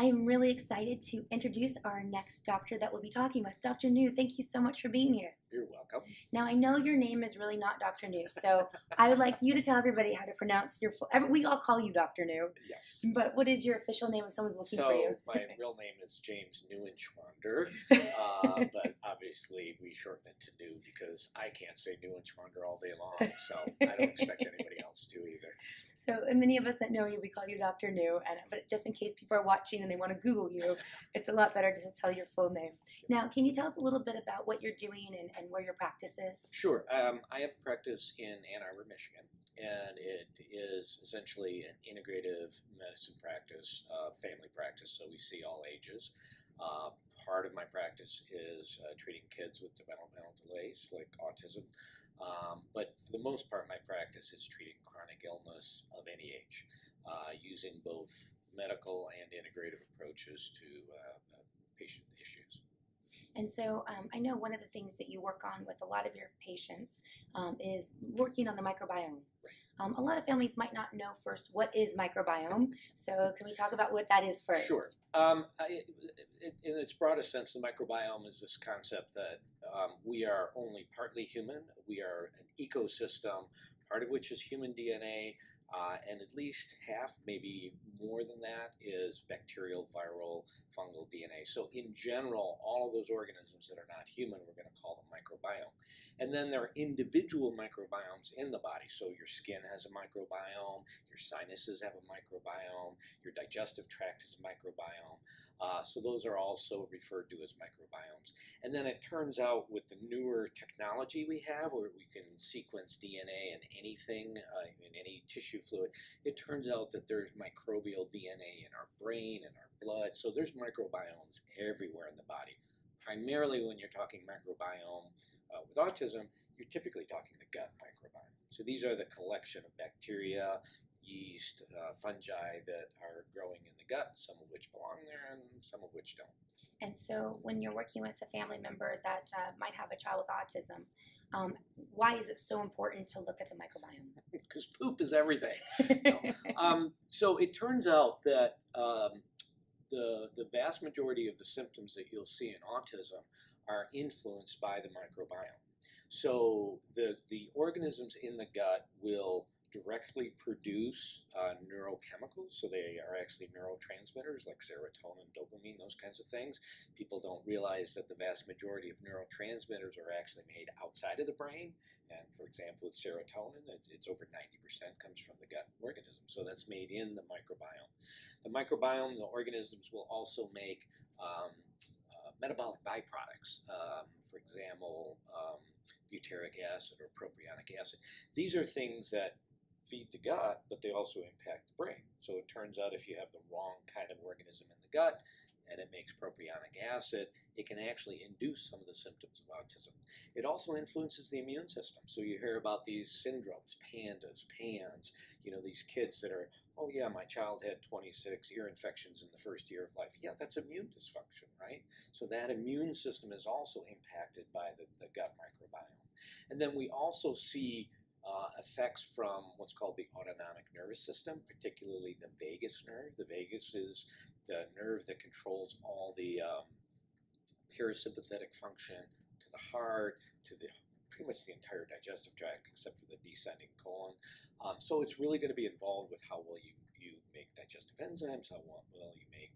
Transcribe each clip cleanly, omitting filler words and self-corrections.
I am really excited to introduce our next doctor that we'll be talking with. Dr. New, thank you so much for being here. You're welcome. Now, I know your name is really not Dr. New, so I would like you to tell everybody how to pronounce your full name. We all call you Dr. New. Yes. But what is your official name if someone's looking for you? So, my real name is James Neuenschwander, but obviously we shorten it to New because I can't say Neuenschwander all day long, so I don't expect anybody else to either. So, and many of us that know you, we call you Dr. New, but just in case people are watching and they want to Google you, it's a lot better to just tell your full name. Now, can you tell us a little bit about what you're doing and where your practice is? Sure. I have a practice in Ann Arbor, Michigan, and it is essentially an integrative medicine practice, family practice, so we see all ages. Part of my practice is treating kids with developmental delays, like autism. But for the most part, my practice is treating chronic illness of any age, using both medical and integrative approaches to patient issues. And so I know one of the things that you work on with a lot of your patients is working on the microbiome. A lot of families might not know first what is microbiome, so can we talk about what that is first? Sure. In its broadest sense, the microbiome is this concept that we are only partly human. We are an ecosystem, part of which is human DNA, and at least half, maybe more than that, is bacterial, viral, fungal DNA. So in general, all of those organisms that are not human, we're going to call them microbiome. And then there are individual microbiomes in the body. So your skin has a microbiome, your sinuses have a microbiome, your digestive tract has a microbiome. So those are also referred to as microbiomes. And then it turns out with the newer technology we have, where we can sequence DNA in anything, in any tissue fluid, it turns out that there's microbial DNA in our brain and our blood. So there's microbiomes everywhere in the body. Primarily when you're talking microbiome with autism, you're typically talking the gut microbiome. So these are the collection of bacteria, yeast, fungi that are growing in the gut, some of which belong there and some of which don't. And so when you're working with a family member that might have a child with autism, why is it so important to look at the microbiome? Because poop is everything. No. So it turns out that the vast majority of the symptoms that you'll see in autism are influenced by the microbiome. So the organisms in the gut will directly produce neurochemicals, so they are actually neurotransmitters like serotonin, dopamine, those kinds of things. People don't realize that the vast majority of neurotransmitters are actually made outside of the brain, and for example with serotonin, it's over 90% comes from the gut organism, so that's made in the microbiome. The microbiome, the organisms will also make metabolic byproducts, for example, butyric acid or propionic acid. These are things that feed the gut, but they also impact the brain. So it turns out if you have the wrong kind of organism in the gut and it makes propionic acid, it can actually induce some of the symptoms of autism. It also influences the immune system. So you hear about these syndromes, pandas, PANS, you know, these kids that are, oh yeah, my child had 26 ear infections in the first year of life. Yeah, that's immune dysfunction, right? So that immune system is also impacted by the gut microbiome. And then we also see effects from what's called the autonomic nervous system, particularly the vagus nerve. The vagus is the nerve that controls all the parasympathetic function to the heart, to the pretty much the entire digestive tract except for the descending colon. So it's really going to be involved with how well you make digestive enzymes, how well you make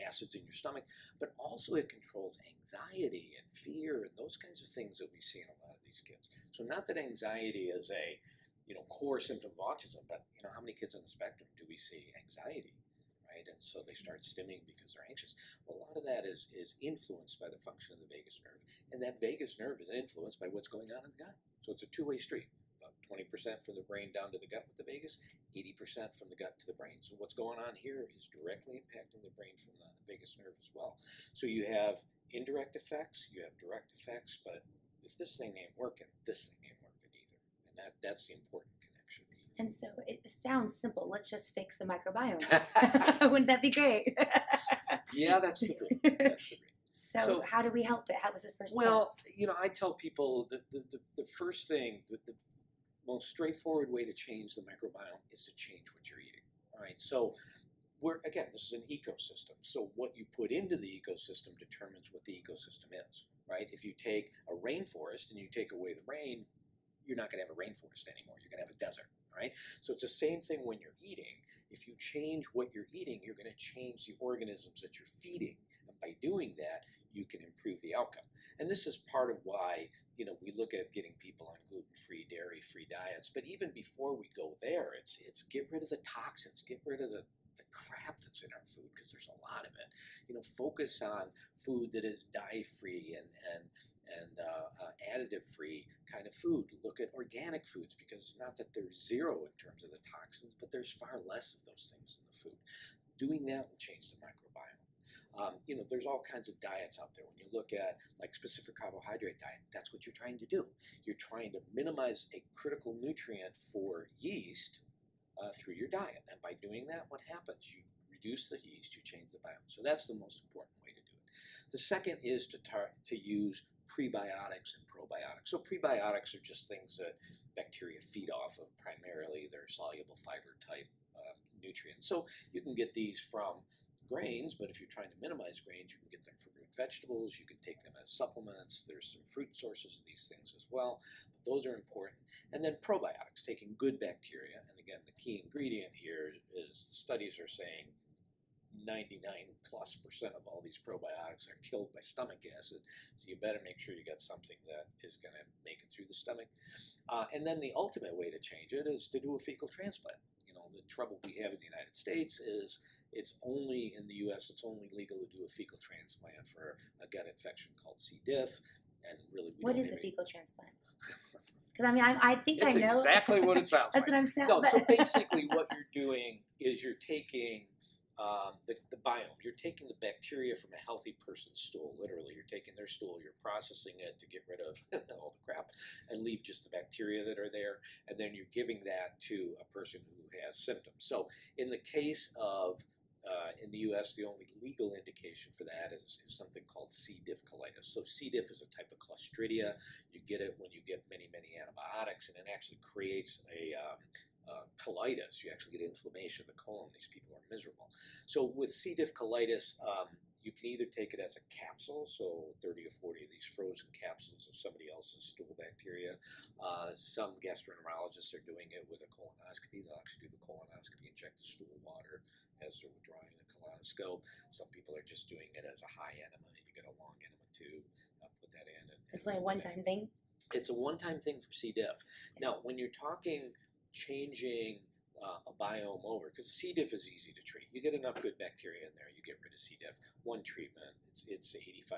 acids in your stomach, but also it controls anxiety and fear and those kinds of things that we see in a lot of these kids. So not that anxiety is a, you know, core symptom of autism, but you know, how many kids on the spectrum do we see anxiety? Right? And so they start stimming because they're anxious. Well, a lot of that is influenced by the function of the vagus nerve, and that vagus nerve is influenced by what's going on in the gut. So it's a two-way street. About 20% from the brain down to the gut with the vagus, 80% from the gut to the brain. So what's going on here is directly impacting the brain from the vagus nerve as well. So you have indirect effects, you have direct effects, but if this thing ain't working, this thing ain't working either. And that's the important connection. And so it sounds simple. Let's just fix the microbiome. Wouldn't that be great? Yeah, that's the dream. That's the dream. So how do we help it? How was the first step? You know, I tell people that the first thing, the most straightforward way to change the microbiome is to change what you're eating. All right. So we're, again, this is an ecosystem. So what you put into the ecosystem determines what the ecosystem is, right? If you take a rainforest and you take away the rain, you're not going to have a rainforest anymore. You're going to have a desert, right? So it's the same thing when you're eating. If you change what you're eating, you're going to change the organisms that you're feeding. And by doing that, you can improve the outcome. And this is part of why, you know, we look at getting people on gluten-free, dairy-free diets. But even before we go there, it's get rid of the toxins, get rid of the crap that's in our food, because there's a lot of it. You know, focus on food that is dye-free and additive-free kind of food. Look at organic foods, because not that they're zero in terms of the toxins, but there's far less of those things in the food. Doing that will change the microbiome. You know, there's all kinds of diets out there. When you look at like specific carbohydrate diet, that's what you're trying to do. You're trying to minimize a critical nutrient for yeast through your diet. And by doing that, what happens? You reduce the yeast, you change the biome. So that's the most important way to do it. The second is to use prebiotics and probiotics. So prebiotics are just things that bacteria feed off of, primarily their soluble fiber type nutrients. So you can get these from grains, but if you're trying to minimize grains, you can get them from root vegetables, you can take them as supplements, there's some fruit sources of these things as well, but those are important. And then probiotics, taking good bacteria, and again, the key ingredient here is the studies are saying 99+% of all these probiotics are killed by stomach acid, so you better make sure you got something that is going to make it through the stomach. And then the ultimate way to change it is to do a fecal transplant. You know, the trouble we have in the United States is it's only in the U.S. it's only legal to do a fecal transplant for a gut infection called C. diff, and really we what don't is a fecal transplant? Because I mean, I think it's I know exactly what it sounds. That's like. What I'm saying. No, so basically, what you're doing is you're taking the biome. You're taking the bacteria from a healthy person's stool, literally. You're taking their stool, you're processing it to get rid of all the crap and leave just the bacteria that are there, and then you're giving that to a person who has symptoms. So in the case of, in the U.S., the only legal indication for that is something called C. diff colitis. So C. diff is a type of Clostridia. You get it when you get many, many antibiotics, and it actually creates a colitis. You actually get inflammation of the colon. These people are miserable. So with C. diff colitis, you can either take it as a capsule, so 30 or 40 of these frozen capsules of somebody else's stool bacteria. Some gastroenterologists are doing it with a colonoscopy. They'll actually do the colonoscopy and check the stool water as they're withdrawing the colonoscope. Some people are just doing it as a high enema. You get a long enema tube, put that in. And it's like a one-time thing? It's a one-time thing for C. diff. Now, when you're talking changing a biome over, because C. diff is easy to treat. You get enough good bacteria in there, you get rid of C. diff. One treatment, it's 85–90%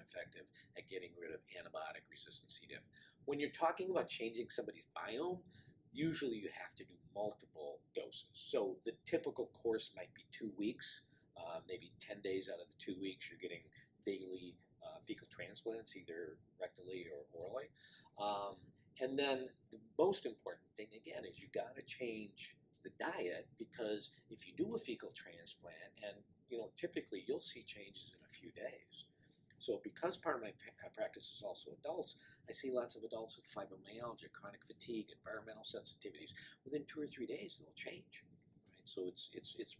effective at getting rid of antibiotic-resistant C. diff. When you're talking about changing somebody's biome, usually you have to do multiple doses. So the typical course might be 2 weeks, maybe 10 days out of the 2 weeks, you're getting daily fecal transplants, either rectally or orally. And then the most important thing, again, is you got to change the diet, because if you do a fecal transplant, and you know, typically you'll see changes in a few days. So because part of my practice is also adults, I see lots of adults with fibromyalgia, chronic fatigue, environmental sensitivities. Within 2 or 3 days, they'll change. Right? So it's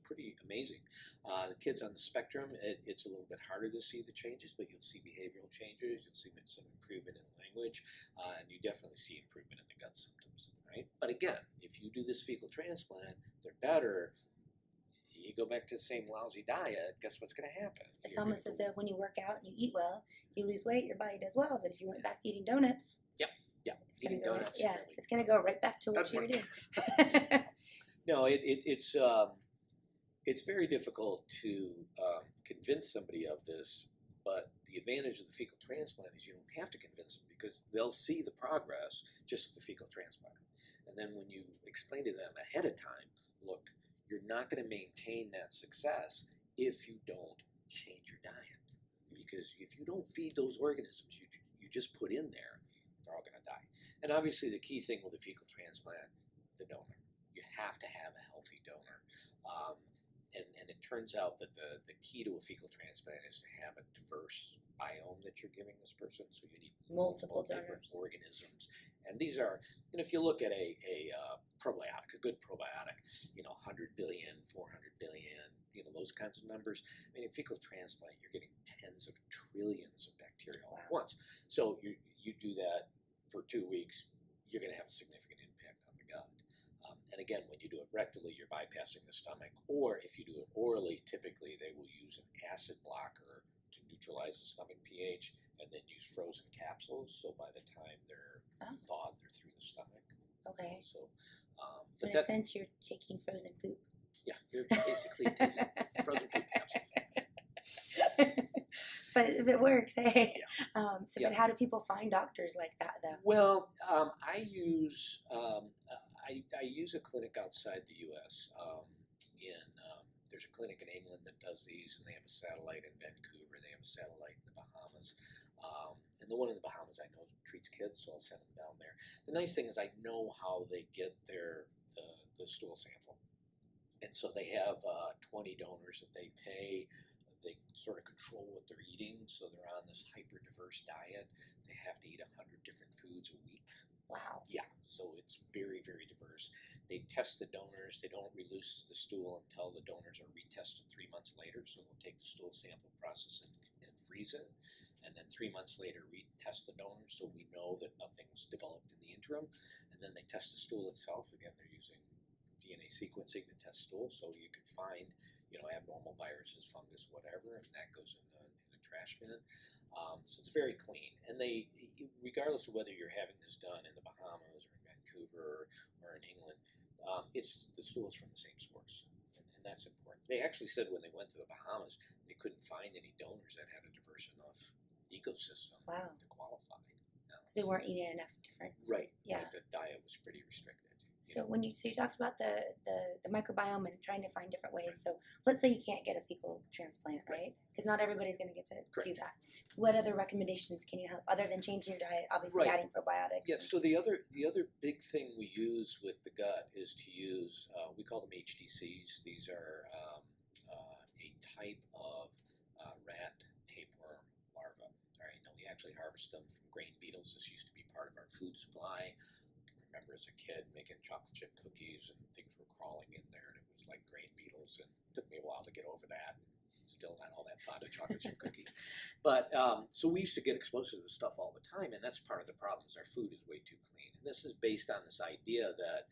pretty amazing. The kids on the spectrum, it's a little bit harder to see the changes, but you'll see behavioral changes. You'll see some improvement in language, and you definitely see improvement in the gut symptoms. Right? But again, if you do this fecal transplant, they're better. You go back to the same lousy diet, guess what's going to happen? It's almost as though when you work out and you eat well, you lose weight, your body does well. But if you went back to eating donuts, it's going to go right back to what you were doing. No, it's very difficult to convince somebody of this. But the advantage of the fecal transplant is you don't have to convince them, because they'll see the progress just with the fecal transplant. And then when you explain to them ahead of time, look, you're not going to maintain that success if you don't change your diet. Because if you don't feed those organisms you just put in there, they're all going to die. And obviously the key thing with a fecal transplant, the donor. You have to have a healthy donor. And it turns out that the key to a fecal transplant is to have a diverse biome that you're giving this person. So you need multiple different organisms. And these are, and if you look at a probiotic, a good probiotic, 100 billion, 400 billion, those kinds of numbers. I mean, in fecal transplant, you're getting tens of trillions of bacteria all at once. So you do that for 2 weeks, you're going to have a significant impact on the gut. And again, when you do it rectally, you're bypassing the stomach. Or if you do it orally, typically they will use an acid blocker to neutralize the stomach pH and then use frozen capsules. So by the time they're thawed, they're through the stomach. Okay. So, so in a sense, you're taking frozen poop. Yeah, you're basically taking frozen poop capsules. But if it works, hey. Yeah. But how do people find doctors like that, though? Well, I use a clinic outside the U.S. There's a clinic in England that does these, and they have a satellite in Vancouver. They have a satellite in the Bahamas. And the one in the Bahamas I know treats kids, so I'll send them down there. The nice thing is I know how they get the stool sample. And so they have 20 donors that they pay. They sort of control what they're eating, so they're on this hyper-diverse diet. They have to eat 100 different foods a week. Wow. Yeah, so it's very, very diverse. They test the donors. They don't release the stool until the donors are retested 3 months later, so they'll take the stool sample, process it, and freeze it, and then 3 months later retest the donors so we know that nothing's developed in the interim. And then they test the stool itself. Again, they're using DNA sequencing to test stool, so you can find, abnormal viruses, fungus, whatever, and that goes in the trash bin. So it's very clean. And they, regardless of whether you're having this done in the Bahamas or in Vancouver or in England, the stool is from the same source, and that's important. They actually said when they went to the Bahamas, they couldn't find any donors that had a diverse enough ecosystem to qualify. They weren't eating enough different. Right. Yeah. Like the diet was pretty restricted. So you talked about the microbiome and trying to find different ways. Right. So let's say you can't get a fecal transplant, right? Because not everybody's going to get to do that. What other recommendations can you have other than changing your diet? Obviously, adding probiotics. Yes. So the other big thing we use with the gut is to use we call them HDCs. These are a type of rat tapeworm larva. All right. Now we actually harvest them from grain beetles. This used to be part of our food supply. Remember as a kid making chocolate chip cookies and things were crawling in there, and it was like grain beetles, and it took me a while to get over that. Still not all that fond of chocolate chip cookies. But so we used to get exposed to this stuff all the time, and that's part of the problem is our food is way too clean. And this is based on this idea that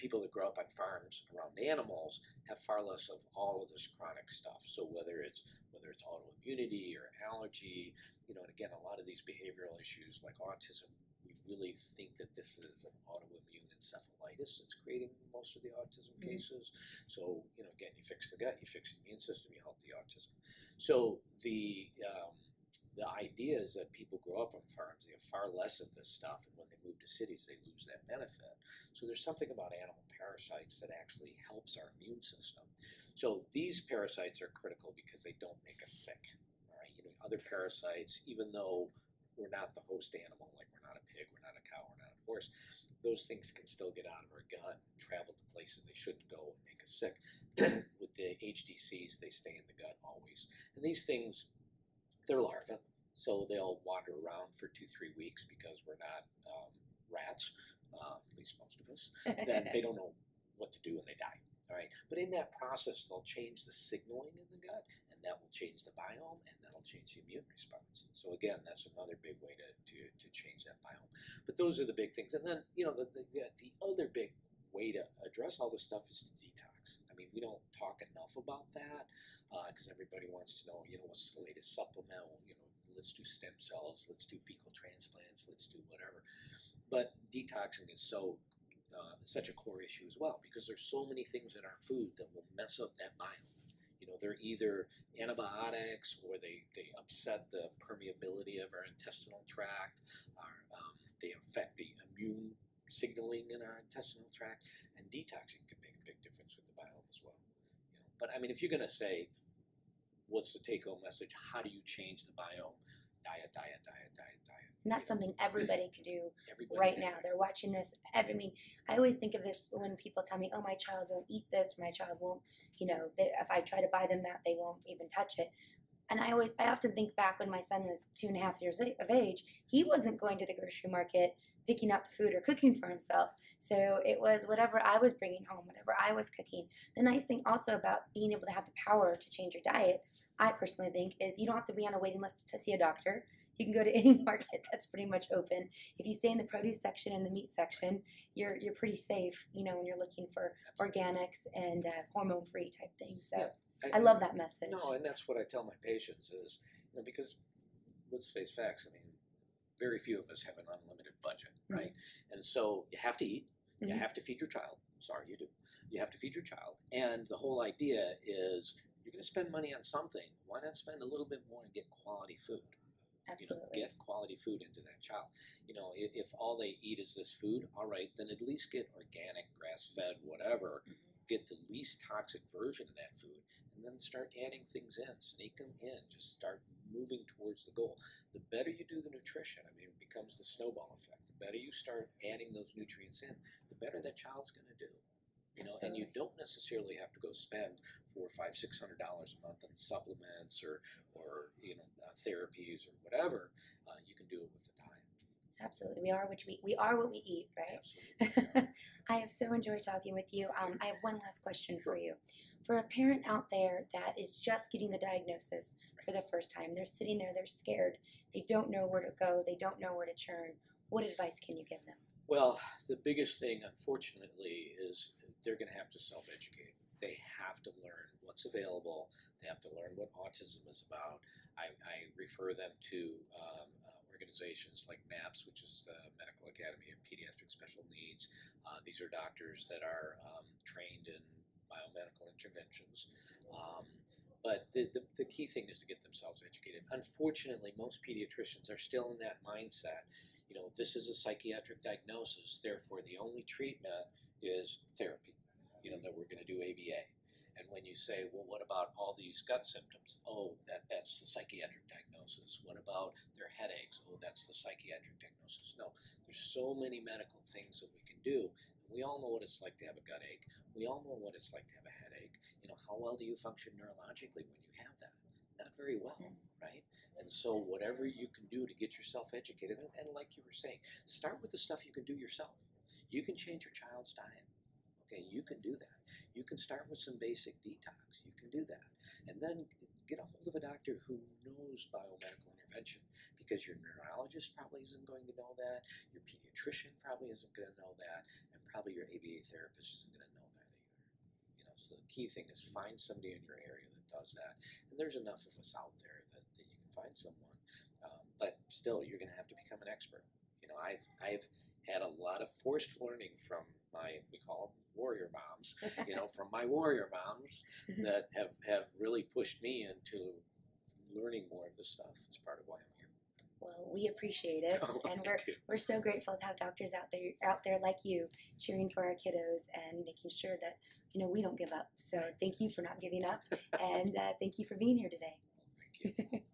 people that grow up on farms around animals have far less of all of this chronic stuff. So whether it's autoimmunity or allergy, and again, a lot of these behavioral issues like autism, we really think that this is an autoimmune encephalitis that's creating most of the autism cases. So, again, you fix the gut, you fix the immune system, you help the autism. So the idea is that people grow up on farms, they have far less of this stuff, and when they move to cities, they lose that benefit. So there's something about animal parasites that actually helps our immune system. So these parasites are critical because they don't make us sick, all right? Other parasites, even though we're not the host animal, like we're not a pig, we're not a cow, we're not a horse, those things can still get out of our gut, travel to places they shouldn't go and make us sick. With the HDCs, they stay in the gut always. And these things, they're larvae, so they'll wander around for 2-3 weeks because we're not rats, at least most of us, that they don't know what to do and they die. All right, but in that process, they'll change the signaling in the gut, and that will change the biome, and that'll change the immune response. So again, that's another big way to change that biome. But those are the big things. And then, the other big way to address all this stuff is to detox. I mean, we don't talk enough about that because everybody wants to know, what's the latest supplement? Let's do stem cells, let's do fecal transplants, let's do whatever. But detoxing is such a core issue as well, because there's so many things in our food that will mess up that biome. They're either antibiotics or they upset the permeability of our intestinal tract, or they affect the immune signaling in our intestinal tract, and detoxing can make a big difference with the biome as well. But I mean, if you're going to say, what's the take-home message? How do you change the biome? Diet, diet, diet, diet, diet. And that's something everybody can do right now. They're watching this. I mean, I always think of this when people tell me, oh, my child won't eat this, or my child won't, if I try to buy them that, they won't even touch it. And I often think back when my son was 2.5 years of age, he wasn't going to the grocery market picking up food or cooking for himself. So it was whatever I was bringing home, whatever I was cooking. The nice thing also about being able to have the power to change your diet, I personally think, is you don't have to be on a waiting list to see a doctor. You can go to any market that's pretty much open. If you stay in the produce section and the meat section, you're pretty safe, you know, when you're looking for organics and hormone-free type things. So. Yeah. I love that message. No, and that's what I tell my patients is, you know, because let's face facts, I mean, very few of us have an unlimited budget, right? Mm-hmm. And so you have to eat, mm-hmm. you have to feed your child. Sorry, you do. You have to feed your child. And the whole idea is you're going to spend money on something. Why not spend a little bit more and get quality food? Absolutely. You know, get quality food into that child. You know, if all they eat is this food, all right, then at least get organic, grass-fed, whatever. Mm-hmm. Get the least toxic version of that food. And then start adding things in, sneak them in, just start moving towards the goal. The better you do the nutrition, I mean, it becomes the snowball effect. The better you start adding those nutrients in, the better that child's going to do. You know, absolutely. And you don't necessarily have to go spend $400, $500, $600 a month on supplements or you know, therapies or whatever. You can do it with the diet. Absolutely. We are what we eat, right? Absolutely. I have so enjoyed talking with you. I have one last question for you. For a parent out there that is just getting the diagnosis for the first time, they're sitting there, they're scared, they don't know where to go, they don't know where to turn, what advice can you give them? Well, the biggest thing, unfortunately, is they're going to have to self-educate. They have to learn what's available. They have to learn what autism is about. I refer them to organizations like MAPS, which is the Medical Academy of Pediatric Special Needs. These are doctors that are trained in biomedical interventions. But the key thing is to get themselves educated. Unfortunately, most pediatricians are still in that mindset. You know, this is a psychiatric diagnosis, therefore the only treatment is therapy. You know, that we're going to do ABA. And when you say, well, what about all these gut symptoms? Oh, that's the psychiatric diagnosis. What about their headaches? Oh, that's the psychiatric diagnosis. No, there's so many medical things that we can do. We all know what it's like to have a gut ache. We all know what it's like to have a headache. You know, how well do you function neurologically when you have that? Not very well, right? And so whatever you can do to get yourself educated, and like you were saying, start with the stuff you can do yourself. You can change your child's diet. Okay, you can do that. You can start with some basic detox. You can do that. And then get a hold of a doctor who knows biomedical intervention, because your neurologist probably isn't going to know that. Your pediatrician probably isn't going to know that. And probably your ABA therapist isn't going to know that either. You know, so the key thing is find somebody in your area that does that. And there's enough of us out there that you can find someone. But still, you're going to have to become an expert. You know, I've had a lot of forced learning from we call them warrior moms, you know, from my warrior moms that have really pushed me into learning more of this stuff. It's part of why I'm here. Well, we appreciate it. Oh, and we're so grateful to have doctors out there like you cheering for our kiddos and making sure that, you know, we don't give up. So thank you for not giving up, and thank you for being here today. Well, thank you.